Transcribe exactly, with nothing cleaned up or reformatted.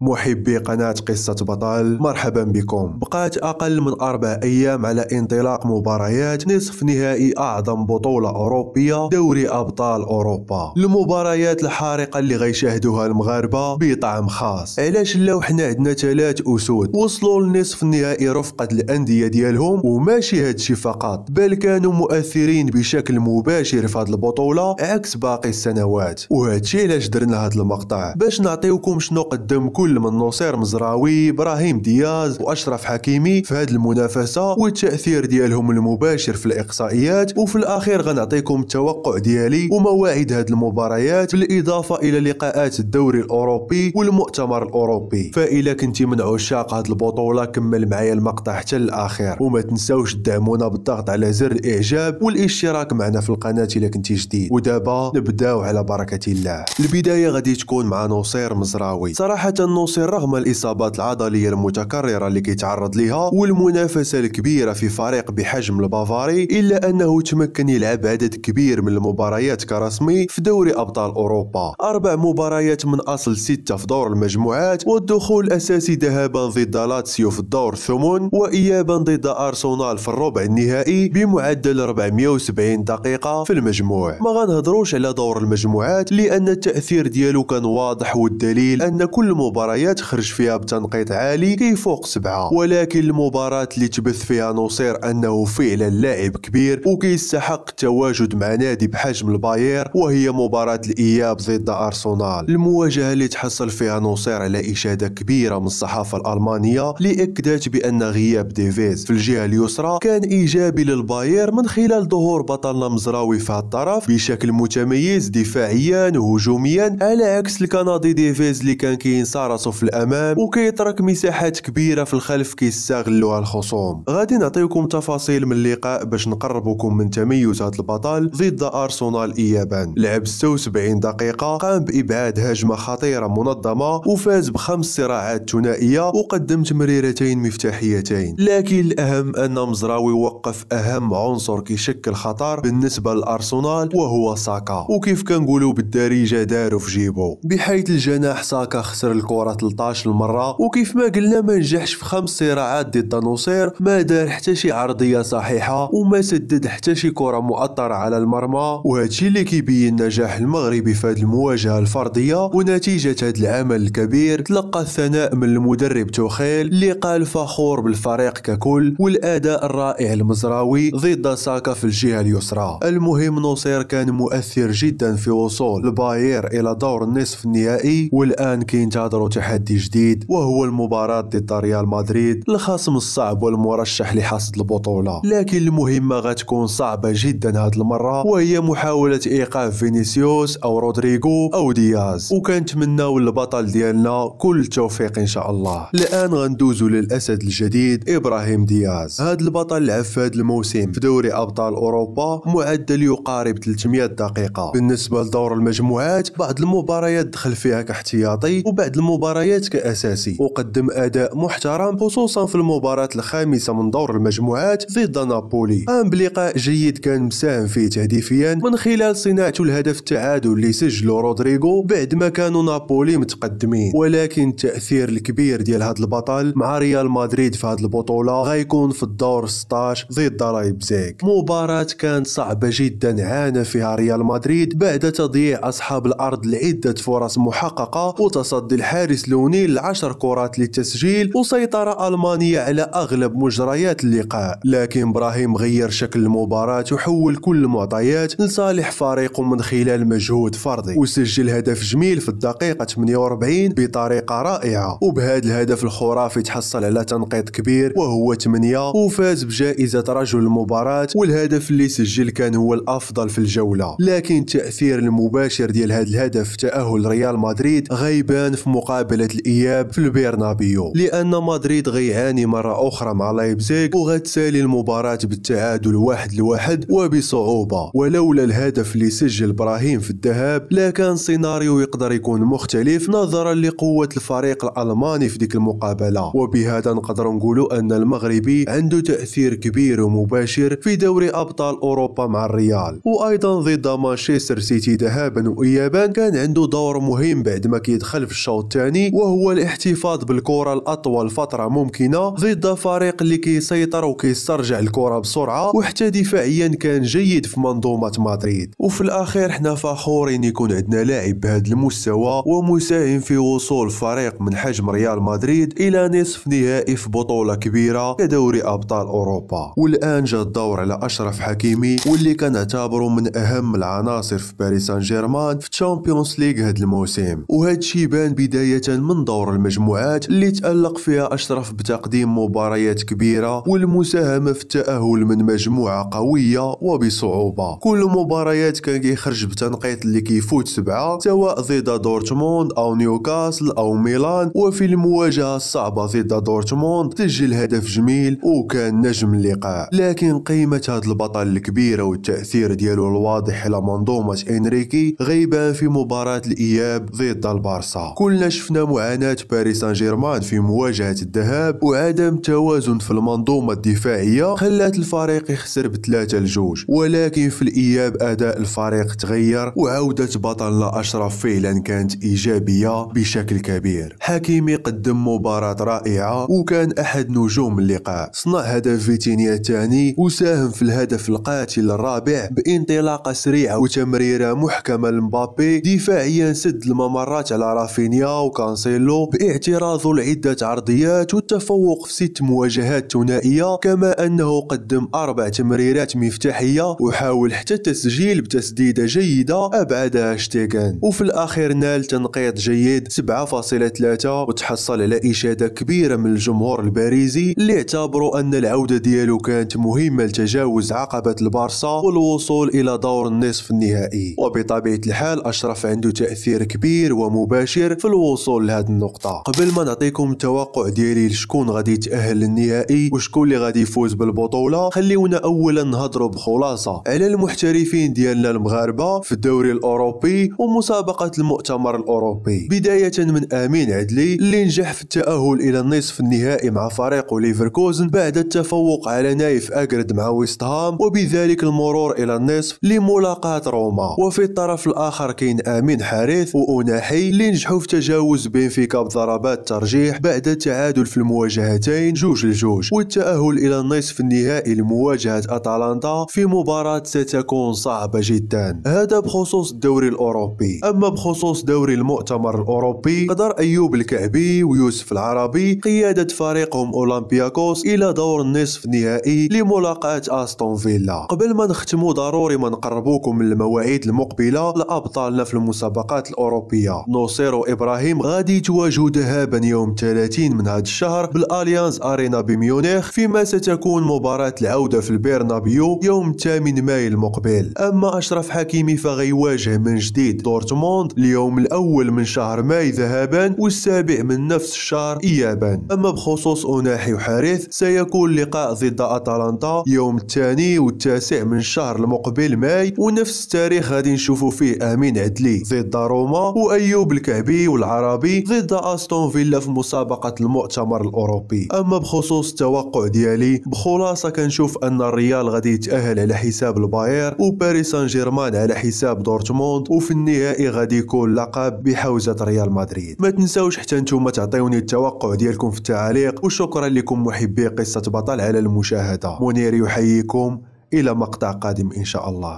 محبي قناة قصة بطل، مرحبا بكم. بقات أقل من أربع أيام على انطلاق مباريات نصف نهائي أعظم بطولة أوروبية، دوري أبطال أوروبا. المباريات الحارقة اللي غيشاهدوها المغاربة بطعم خاص، علاش لو حنا عندنا ثلاث أسود وصلوا لنصف النهائي رفقة الأندية ديالهم. وماشي هادشي فقط، بل كانوا مؤثرين بشكل مباشر في هاد البطولة عكس باقي السنوات. وهادشي علاش درنا هاد المقطع، باش نعطيوكم شنو قدم كل من نصير مزراوي، إبراهيم دياز وأشرف حكيمي في هذه المنافسة والتأثير ديالهم المباشر في الإقصائيات. وفي الأخير غنعطيكم التوقع ديالي ومواعيد هذه المباريات، بالإضافة إلى لقاءات الدوري الأوروبي والمؤتمر الأوروبي. فإلا كنتي من عشاق هذه البطولة كمل معايا المقطع حتى الأخير، وما تنساوش تدعمونا بالضغط على زر الإعجاب والاشتراك معنا في القناة إلا كنتي جديد. ودابا نبداو على بركة الله. البداية غادي تكون مع نصير مزراوي. صراحة نصير رغم الإصابات العضلية المتكررة اللي كيتعرض لها والمنافسة الكبيرة في فريق بحجم البافاري، إلا أنه تمكن يلعب عدد كبير من المباريات كرسمي في دوري أبطال أوروبا، أربع مباريات من أصل ستة في دور المجموعات، والدخول الأساسي ذهابا ضد لاتسيو في الدور الثمن وإيابا ضد أرسنال في الربع النهائي بمعدل أربعمئة وسبعين دقيقة في المجموع. ما غنهضروش على دور المجموعات لأن التأثير ديالو كان واضح، والدليل أن كل مباريات خرج فيها بتنقيط عالي كيفوق سبعة. ولكن المباراة اللي تبث فيها نصير أنه فعلا لاعب كبير وكيستحق التواجد مع نادي بحجم الباير، وهي مباراة الإياب ضد أرسنال، المواجهة اللي تحصل فيها نصير على إشادة كبيرة من الصحافة الألمانية اللي أكدت بأن غياب ديفيز في الجهة اليسرى كان إيجابي للباير من خلال ظهور بطلنا مزراوي في هالطرف بشكل متميز دفاعيا وهجوميا، على عكس الكندي ديفيز اللي كان كينسى راسو في الامام وكيترك مساحات كبيره في الخلف كيستغلوها الخصوم. غادي نعطيكم تفاصيل من اللقاء باش نقربكم من تميز هذا البطل ضد ارسنال. ايابا لعب ستة وسبعين دقيقه، قام بابعاد هجمه خطيره منظمه وفاز بخمس صراعات ثنائيه وقدم تمريرتين مفتاحيتين. لكن الاهم ان مزراوي وقف اهم عنصر كيشكل خطر بالنسبه للارسنال وهو ساكا، وكيف كنقولوا بالدارجه داروا في جيبو، بحيث الجناح ساكا خسر الكرة ثلاثة عشر المرة، وكيف ما قلنا ما نجحش في خمس صراعات ضد نصير، ما دار حتى شي عرضية صحيحة وما سدد حتى شي كرة مؤطرة على المرمى. وهادشي اللي كيبين نجاح المغربي في هاد المواجهة الفردية. ونتيجة هاد العمل الكبير تلقى الثناء من المدرب توخيل اللي قال فخور بالفريق ككل والأداء الرائع المزراوي ضد ساكا في الجهة اليسرى. المهم نصير كان مؤثر جدا في وصول الباير إلى دور النصف النهائي، والآن كينتظر تحدي جديد وهو المباراة ضد ريال مدريد، الخصم الصعب والمرشح لحصد البطولة. لكن المهمة غتكون صعبة جدا هاد المرة، وهي محاولة إيقاف فينيسيوس أو رودريجو أو دياز، وكنتمناو للبطل ديالنا كل التوفيق إن شاء الله. الآن غندوزو للأسد الجديد إبراهيم دياز. هاد البطل لعب في هاد الموسم في دوري أبطال أوروبا معدل يقارب ثلاثمئة دقيقة. بالنسبة لدور المجموعات بعض المباريات دخل فيها كاحتياطي وبعد المباريات كأساسي، وقدم أداء محترم خصوصا في المباراة الخامسة من دور المجموعات ضد نابولي، قام بلقاء جيد كان مساهم فيه تهديفيا من خلال صناعته الهدف التعادل اللي سجله رودريجو بعد ما كانوا نابولي متقدمين. ولكن التأثير الكبير ديال هذا البطل مع ريال مدريد في هذه البطولة غيكون في الدور ستة عشر ضد لايبزيغ، مباراة كانت صعبة جدا عانى فيها ريال مدريد بعد تضييع أصحاب الأرض لعدة فرص محققة وتصدي الحارس لونيل لعشر كرات للتسجيل، وسيطرة ألمانيا على أغلب مجريات اللقاء. لكن إبراهيم غير شكل المباراة وحول كل المعطيات لصالح فريقه من خلال مجهود فردي، وسجل هدف جميل في الدقيقة ثمانية وأربعين بطريقة رائعة، وبهذا الهدف الخرافي تحصل على تنقيط كبير وهو ثمانية وفاز بجائزة رجل المباراة، والهدف اللي سجل كان هو الأفضل في الجولة. لكن التأثير المباشر ديال هذا الهدف تأهل ريال مدريد غيبان في مقابلة الإياب في البيرنابيو، لأن مدريد غيعاني مرة أخرى مع لايبزيغ وغتسالي المباراة بالتعادل واحد لواحد وبصعوبة. ولولا الهدف اللي سجل إبراهيم في الذهاب لكان سيناريو يقدر يكون مختلف نظرا لقوة الفريق الألماني في ديك المقابلة. وبهذا نقدر نقولوا أن المغربي عنده تأثير كبير ومباشر في دوري أبطال أوروبا مع الريال، وأيضا ضد مانشستر سيتي ذهابا وإيابا كان عنده دور مهم بعد ما كيدخل في الشوط الثاني تعني، وهو الاحتفاظ بالكرة لأطول فترة ممكنة ضد فريق اللي كيسيطر وكيسترجع الكرة بسرعة، وحتى دفاعيا كان جيد في منظومة مدريد. وفي الأخير حنا فخورين يكون عندنا لاعب بهذا المستوى ومساهم في وصول فريق من حجم ريال مدريد إلى نصف نهائي في بطولة كبيرة كدوري أبطال أوروبا. والآن جاء الدور على أشرف حكيمي، واللي كنعتبره من أهم العناصر في باريس سان جيرمان في تشامبيونز ليغ هذا الموسم، وهذا الشيء بان بداية من دور المجموعات اللي تألق فيها أشرف بتقديم مباريات كبيرة والمساهمة في التأهل من مجموعة قوية وبصعوبة. كل مباريات كان كيخرج بتنقيط اللي كيفوت سبعة، سواء ضد دورتموند أو نيوكاسل أو ميلان، وفي المواجهة الصعبة ضد دورتموند سجل هدف جميل وكان نجم اللقاء. لكن قيمة هذا البطل الكبيرة والتأثير ديالو الواضح على منظومة إنريكي غيبان في مباراة الإياب ضد البارسا. كلنا شفنا معاناة باريس سان جيرمان في مواجهة الذهاب، وعدم توازن في المنظومة الدفاعية خلات الفريق يخسر بثلاثة لجوج. ولكن في الإياب أداء الفريق تغير، وعودة بطلنا أشرف فعلا كانت إيجابية بشكل كبير. حكيمي قدم مباراة رائعة وكان أحد نجوم اللقاء، صنع هدف فيتينيا الثاني وساهم في الهدف القاتل الرابع بانطلاقة سريعة وتمريرة محكمة لمبابي. دفاعيا سد الممرات على رافينيا وكانسيلو باعتراضه لعدة عرضيات والتفوق في ست مواجهات ثنائية، كما أنه قدم أربع تمريرات مفتاحية وحاول حتى التسجيل بتسديدة جيدة أبعدها شتيغن. وفي الأخير نال تنقيط جيد سبعة فاصلة ثلاثة وتحصل على إشادة كبيرة من الجمهور الباريزي اللي اعتبروا أن العودة ديالو كانت مهمة لتجاوز عقبة البارسا والوصول إلى دور النصف النهائي. وبطبيعة الحال أشرف عنده تأثير كبير ومباشر في الوصول لهذه النقطة. قبل ما نعطيكم التوقع ديالي لشكون غادي يتأهل للنهائي وشكون اللي غادي يفوز بالبطولة، خليونا أولا نهضروا بخلاصة على المحترفين ديالنا المغاربة في الدوري الأوروبي ومسابقة المؤتمر الأوروبي، بداية من أمين عدلي اللي نجح في التأهل إلى النصف النهائي مع فريقه ليفركوزن بعد التفوق على نايف أكرد مع ويستهام، وبذلك المرور إلى النصف لملاقاة روما. وفي الطرف الآخر كاين أمين حارث وأوناحي اللي نجحوا في تجاوز بنفيكا بضربات ترجيح بعد التعادل في المواجهتين جوج لجوج والتأهل إلى النصف النهائي لمواجهة أتالانتا في مباراة ستكون صعبة جدا. هذا بخصوص الدوري الأوروبي. أما بخصوص دوري المؤتمر الأوروبي، قدر أيوب الكعبي ويوسف العربي قيادة فريقهم أولمبياكوس إلى دور النصف النهائي لملاقاة أستون فيلا. قبل ما نختموا ضروري ما نقربوكم من المواعيد المقبلة لأبطالنا في المسابقات الأوروبية. نصير إبراهيم غادي يتواجه ذهابا يوم ثلاثين من هذا الشهر بالأليانز أرينا بميونخ، فيما ستكون مباراة العودة في البيرنابيو يوم ثامن ماي المقبل. أما أشرف حكيمي فغيواجه من جديد دورتموند اليوم الأول من شهر ماي ذهابا والسابع من نفس الشهر إيابا. أما بخصوص أوناحي وحارث سيكون لقاء ضد أتالانتا يوم الثاني والتاسع من الشهر المقبل ماي، ونفس التاريخ غادي نشوفوا فيه أمين عدلي ضد روما وأيوب الكعبي والعربي ضد أستون فيلا في مسابقة المؤتمر الأوروبي. أما بخصوص التوقع ديالي بخلاصة كنشوف أن الريال غادي يتأهل على حساب الباير وباريس سان جيرمان على حساب دورتموند، وفي النهائي غادي يكون لقب بحوزة ريال مدريد. ما تنساوش حتى نتوما تعطيوني التوقع ديالكم في التعليق، وشكرا لكم محبي قصة بطل على المشاهدة. منير يحييكم إلى مقطع قادم إن شاء الله.